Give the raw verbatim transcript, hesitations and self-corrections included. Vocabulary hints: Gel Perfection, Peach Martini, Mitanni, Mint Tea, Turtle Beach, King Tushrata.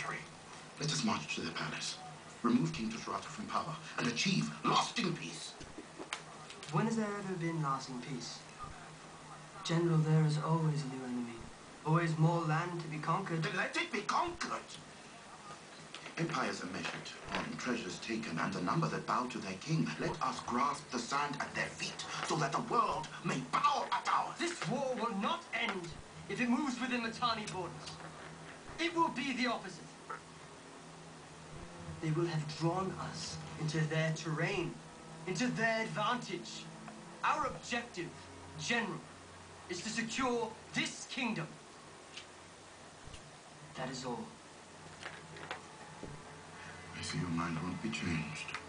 victory. Let us march to the palace, remove King Tushrata from power, and achieve lasting peace. When has there ever been lasting peace? General, there is always a new enemy, always more land to be conquered. Then let it be conquered! Empires are measured on treasures taken and a number that bow to their king. Let us grasp the sand at their feet so that the world may bow at ours. This war will not end if it moves within Mitanni borders. It will be the opposite. They will have drawn us into their terrain, into their advantage. Our objective, General, is to secure this kingdom. That is all. I see your mind won't be changed.